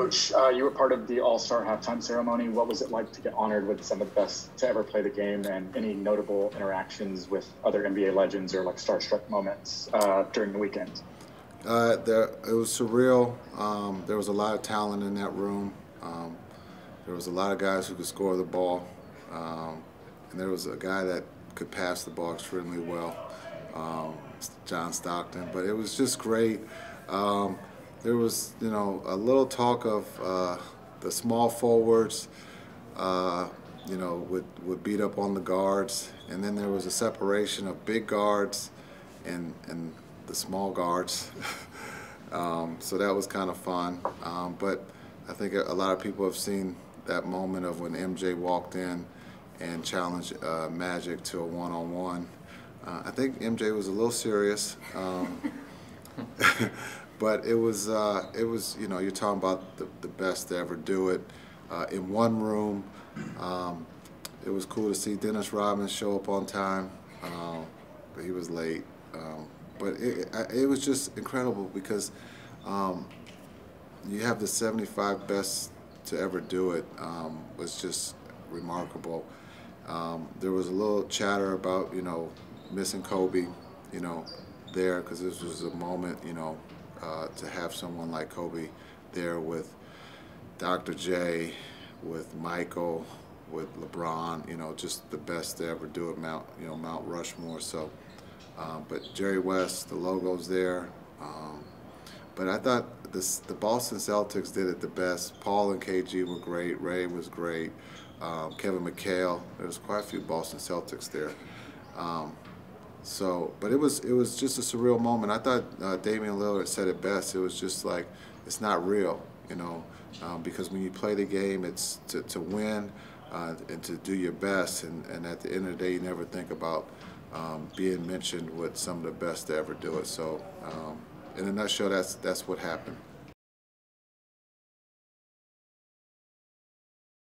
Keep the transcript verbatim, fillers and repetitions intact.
Coach, uh, you were part of the All-Star halftime ceremony. What was it like to get honored with some of the best to ever play the game, and any notable interactions with other N B A legends or like starstruck moments uh, during the weekend? Uh, there, it was surreal. Um, there was a lot of talent in that room. Um, there was a lot of guys who could score the ball, um, and there was a guy that could pass the ball extremely well, um, John Stockton. But it was just great. Um, There was, you know, a little talk of uh, the small forwards, uh, you know, would, would beat up on the guards, and then there was a separation of big guards and and the small guards. um, so that was kind of fun. Um, but I think a lot of people have seen that moment of when M J walked in and challenged uh, Magic to a one-on-one. Uh, I think M J was a little serious. Um, But it was, uh, it was, you know, you're talking about the, the best to ever do it uh, in one room. Um, it was cool to see Dennis Rodman show up on time, um, but he was late. Um, but it, it was just incredible because um, you have the seventy-five best to ever do it. Um, was just remarkable. Um, there was a little chatter about, you know, missing Kobe, you know, there, because this was a moment, you know, Uh, to have someone like Kobe there with Doctor J, with Michael, with LeBron, you know, just the best to ever do it, Mount, you know, Mount Rushmore. So, um, but Jerry West, the logo's there. Um, but I thought this, the Boston Celtics did it the best. Paul and K G were great. Ray was great. Um, Kevin McHale. There was quite a few Boston Celtics there. Um, So, but it was it was just a surreal moment. I thought uh, Damian Lillard said it best. It was just like, it's not real, you know, um, because when you play the game, it's to, to win uh, and to do your best. And, and at the end of the day, you never think about um, being mentioned with some of the best to ever do it. So, um, in a nutshell, that's that's what happened.